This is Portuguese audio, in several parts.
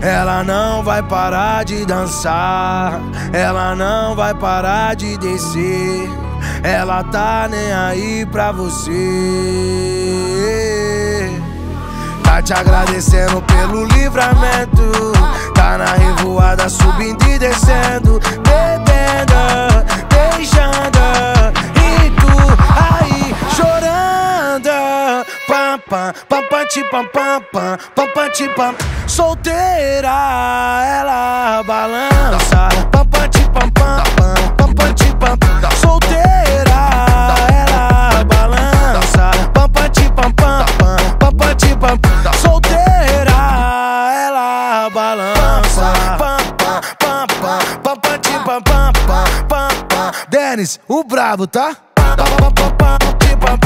Ela não vai parar de dançar, ela não vai parar de descer, ela tá nem aí pra você. Tá te agradecendo pelo livramento, tá na revoada subindo e descendo, bebendo, beijando e tu aí chorando. Pampa, papati, pampampa, papati, pam. Solteira, ela balança. Papati, pampam, papati, pam. Solteira, ela balança. Papati, pampam, papati, pam. Solteira, ela balança. Pampa, pampa, papati, pampam, pampa. Dennis, o brabo, tá? Papati, pampam.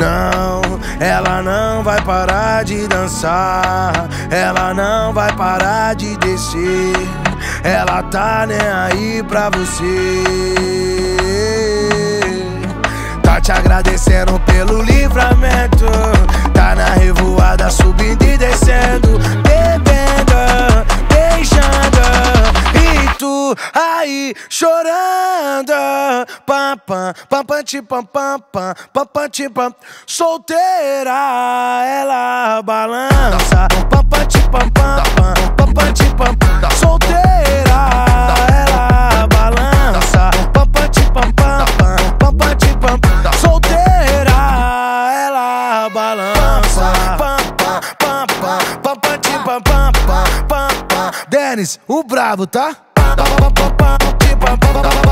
Não, ela não vai parar de dançar, ela não vai parar de descer, ela tá nem aí pra você. Tá te agradecendo pelo livramento, tá na revoada subindo e descendo, bebendo, beijando e tu aí chorando. Pampa, papati, pampampa, papati, pam. Solteira, ela balança. Papati, pampampa, papati, pam. Solteira, ela balança. Papati, pampampa, papati, pam. Solteira, ela balança. Pampa, pampa, papati, pampampa, pampa. Dennis, o brabo, tá? Papati, pampampa.